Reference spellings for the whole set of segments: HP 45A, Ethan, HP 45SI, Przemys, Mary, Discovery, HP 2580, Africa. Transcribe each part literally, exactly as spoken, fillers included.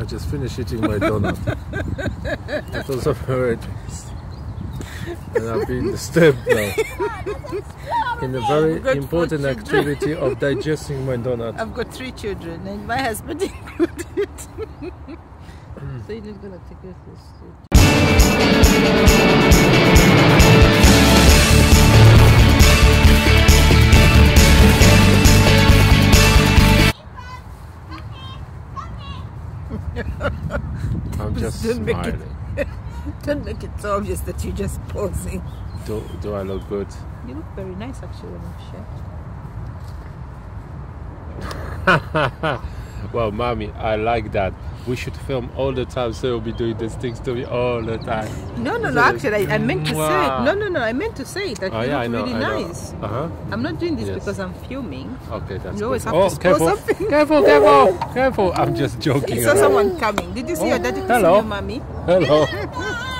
I just finished eating my donut. It was a very tasty. And I've been disturbed now in a very important activity of digesting my donut. I've got three children and my husband included. So you're not gonna take it this too. I'm just don't smiling. Make it, don't make it so obvious that you're just posing. Do, do I look good? You look very nice actually when I'm shaved. Well, mommy, I like that. We should film all the time, so you'll be doing these things to me all the time. No, no, so no, actually, I, I meant to wow. say it. No, no, no, I meant to say that oh, you yeah, look I know, really I nice. Uh-huh. I'm not doing this yes. because I'm filming. Okay, that's You always good. have oh, to spoil something. Careful, careful, careful. I'm just joking. I saw someone coming. Did you see oh, your daddy kissing your mommy? Hello.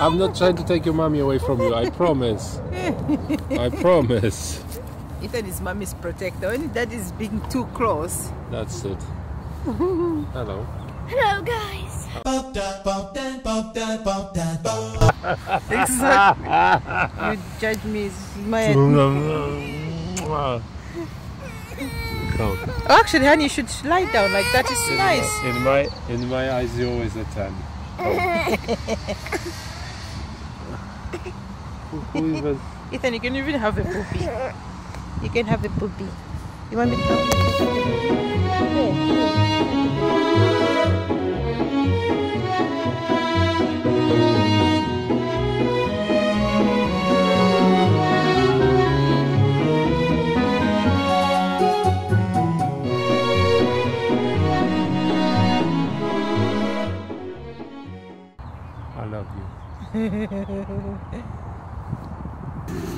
I'm not trying to take your mommy away from you. I promise. I promise. Ethan is mommy's protector. Only daddy's being too close. That's it. Hello. Hello, guys. Exactly. You judge me as my. Oh, actually, honey, you should lie down like that. It's in nice. My, in my in my eyes, you're always a ten. Oh. who, who even? Ethan, you can even have a poopy. You can have a poopy. You want me to help you? I love you.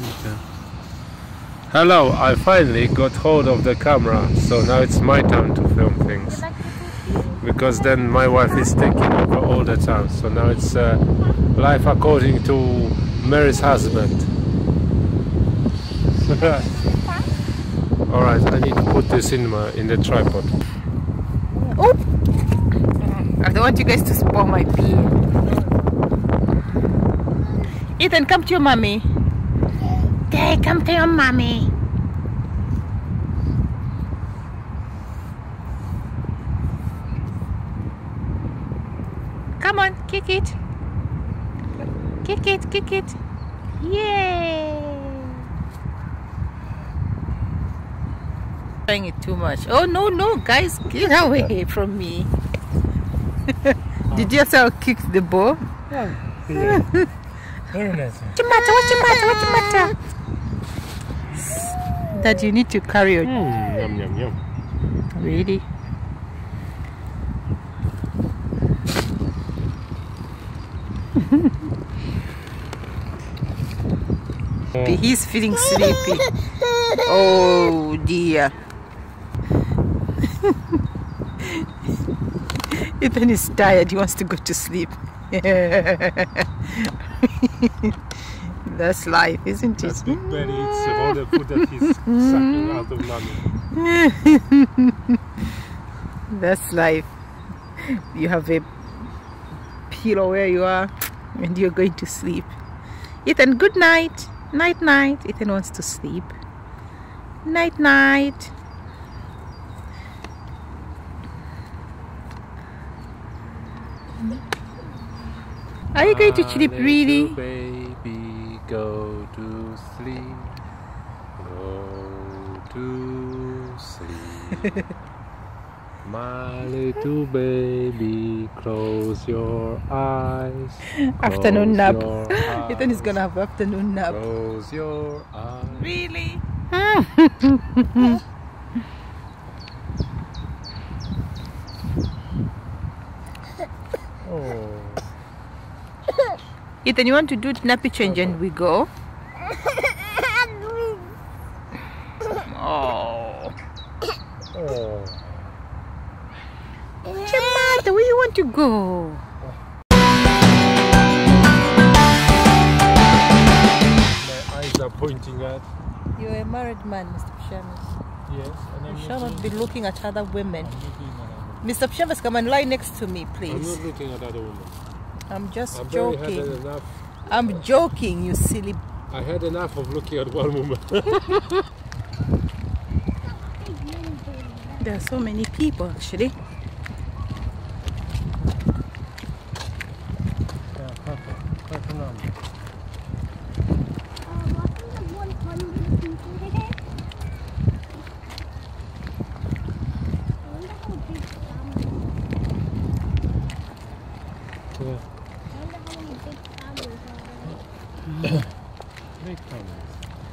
Okay. Hello, I finally got hold of the camera, so now it's my time to film things. Because then my wife is taking over all the time, so now it's uh, life according to Mary's husband. Alright, I need to put this in my in the tripod. Oh! I don't want you guys to spoil my pee. Ethan, come to your mommy. Hey, come to your mommy. Come on, kick it. Kick it, kick it. Yay! Trying it too much. Oh no, no, guys, get away from me. Did you also kick the ball? Yeah. Very nice. What's the matter? What's the matter? What's the matter? That you need to carry your mm, yum, yum, yum. Really? Mm. He's feeling sleepy. Oh dear. Ethan is tired, he wants to go to sleep. That's life, isn't it? That's Big Benny, it's all the food that he's sucking out of mommy. That's life. You have a pillow where you are and you're going to sleep. Ethan, good night. Night, night. Ethan wants to sleep. Night, night. Are you going to sleep, really? Go to sleep, go to sleep. My little baby, close your eyes. Close afternoon nap. Ethan is gonna have afternoon nap. Close your eyes. Really? Oh. Ethan, you want to do nappy change and we go? Oh. Oh. Chamata, where you want to go? My eyes are pointing at. You're a married man, Mister Przemys. Yes. And you shall not be looking at other women. Mister Przemys, come and lie next to me, please. I'm not looking at other women. I'm just I'm joking. Had enough. I'm joking, you silly. I had enough of looking at one woman. There are so many people, actually. Big families.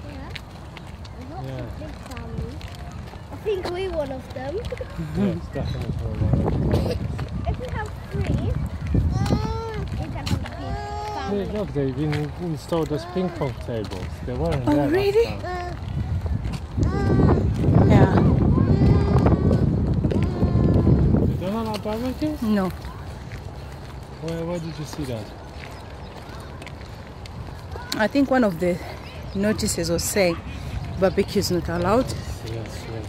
Yeah. Lots yeah. of big families. I think we're one of them. Yes, definitely one of them. If we have three, it's definitely big family. Hey, look, they've been installed those ping pong tables. They weren't oh, there. Oh, really? Uh, uh, yeah. You don't know about barbecue? No. Where, where did you see that? I think one of the notices was saying barbecue is not allowed. Yes, yes.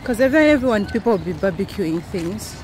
Because everyone, people will be barbecuing things.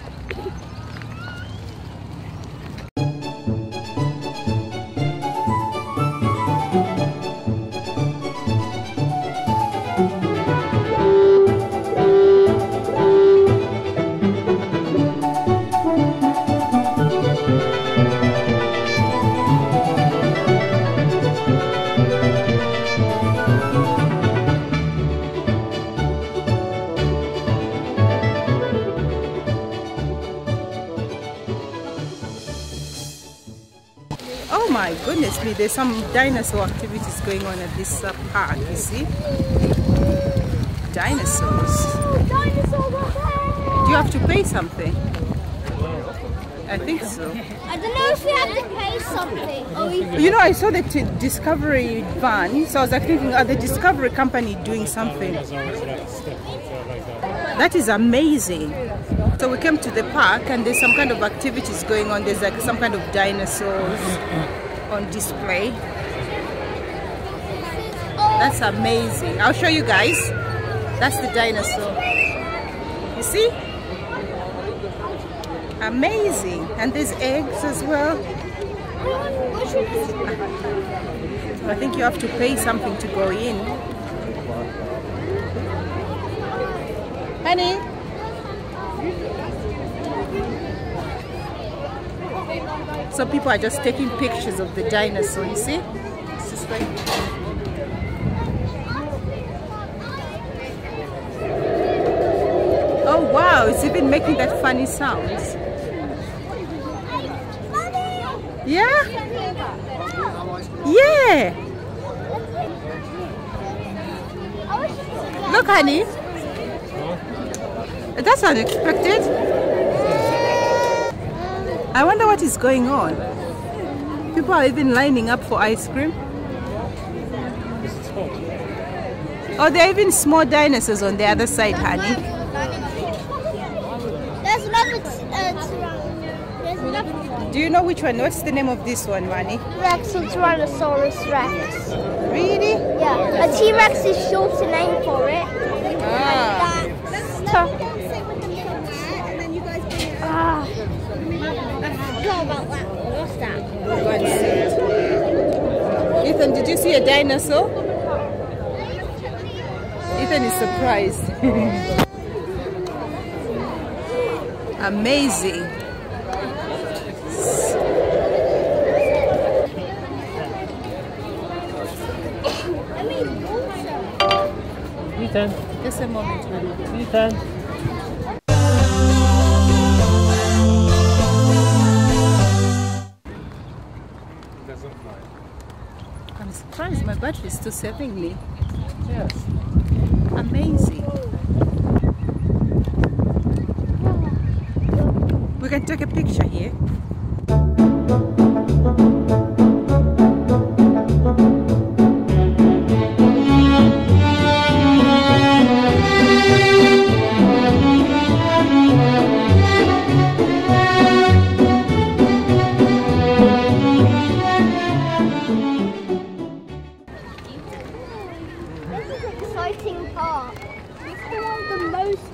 Oh my goodness me, there's some dinosaur activities going on at this uh, park, you see? Dinosaurs. Oh, dinosaurs are there. Do you have to pay something? I think so. I don't know if we have to pay something. Oh, you know, I saw the t Discovery van, so I was like thinking, are the Discovery company doing something? That is amazing. So we came to the park and there's some kind of activities going on. There's like some kind of dinosaurs on display. That's amazing. I'll show you guys. That's the dinosaur. You see? Amazing. And there's eggs as well. I think you have to pay something to go in. Honey? So people are just taking pictures of the dinosaur, you see? It's just like... Oh wow, it's even making that funny sound. Yeah? Yeah! Look, honey. That's unexpected. I wonder what is going on. People are even lining up for ice cream. Oh, there are even small dinosaurs on the other side, honey. There's another. Do you know which one? What's the name of this one, honey? Rex and Tyrannosaurus Rex. Really? Yeah. A T-Rex is shorter name for it. Ah. About that. What's that? Oh, Ethan, did you see a dinosaur? Ethan is surprised. Amazing. Ethan. Just a moment, honey. Ethan. I'm surprised my battery is still serving me. Yes. Amazing. We can take a picture here. This is an exciting park. It's one of the most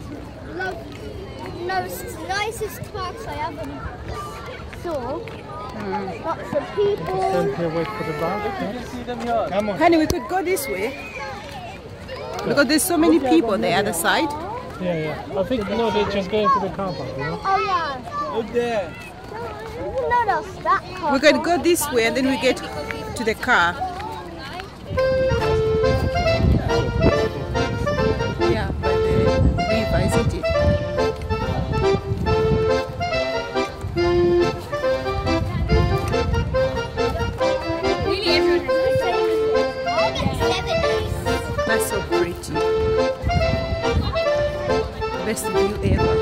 most nicest parks I ever saw. Mm. Lots of people. Wait for the bus. Come on. Honey, we could go this way. Because there's so many people on the other side. Yeah, yeah. I think, no, they're just going to the car park, you know? Oh, yeah. Up there. No, no, that car. We could go this way and then we get to the car. Yeah, but the river, isn't it? That's so pretty. Best view ever.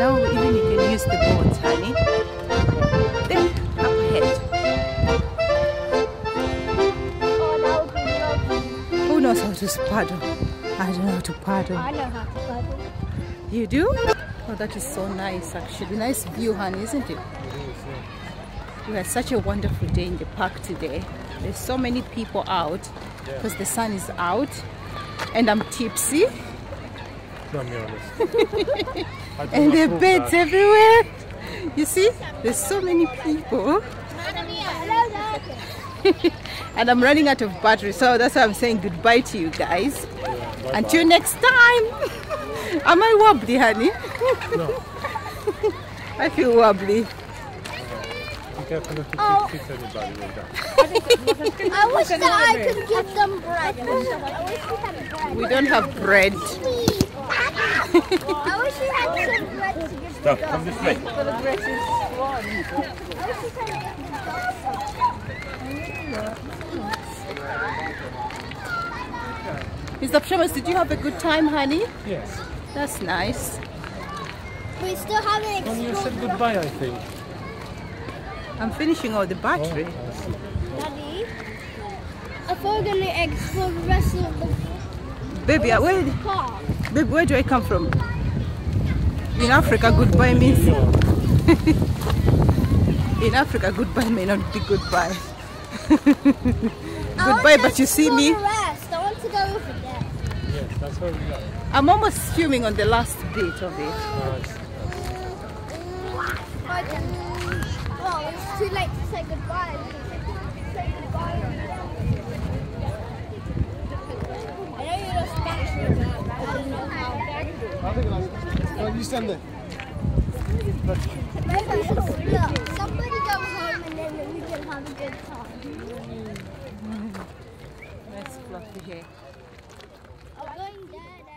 Now even you can use the boat, honey. Then up ahead. Who knows how to paddle? I don't know how to paddle. I know how to paddle. You do? Oh, that is so nice actually. Nice view, honey, isn't it? We had such a wonderful day in the park today. There's so many people out because the sun is out and I'm tipsy. And there are beds everywhere. You see, there's so many people. And I'm running out of battery, so that's why I'm saying goodbye to you guys. Yeah, bye until bye. Next time. Am I wobbly, honey? No. I feel wobbly. Oh. I wish that I could give them bread. We don't have bread. I wish you had some bread to give the come this way. For the bread is one. I wish you had some bread. Mister Przemys, did you have a good time, honey? Yes. That's nice. We still haven't explored. Well, you said goodbye, I think. I'm finishing all the battery. Oh, Daddy, I thought we were going to explore the rest of the Baby, I wait. Park. Babe, where do I come from? In Africa, goodbye means... In Africa, goodbye may not be goodbye. Goodbye, but you see me... Rest. I want to go over there. Yes, that's where we go. I'm almost fuming on the last bit of it. Well, it's too late to say goodbye. Say goodbye. I know you're not Spanish right now. Well, you send it. Somebody go home and then we can have a good time. That's fluffy hair. I'm going there.